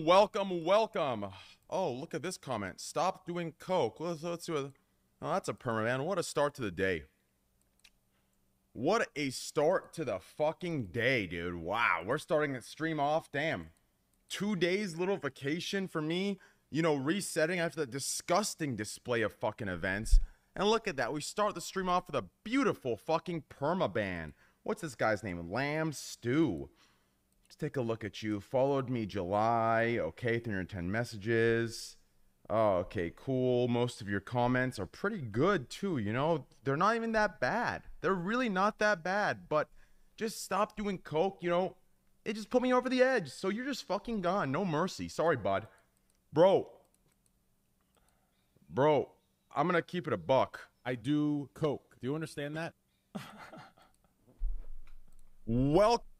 Welcome. Oh, look at this comment. Stop doing coke. Let's do it. Oh, that's a perma, man. What a start to the day. What a start to the fucking day, dude. Wow. We're starting the stream off. Damn. 2 days, little vacation for me. You know, resetting after that disgusting display of fucking events. And look at that. We start the stream off with a beautiful fucking perma ban. What's this guy's name? Lamb Stew. Let's take a look at you. Followed me July. Okay, 310 messages. Oh, okay, cool. Most of your comments are pretty good too, you know? They're not even that bad. They're really not that bad, but just stop doing coke, you know? It just put me over the edge. So you're just fucking gone. No mercy. Sorry, bud. Bro, I'm gonna keep it a buck. I do coke. Do you understand that? Welcome.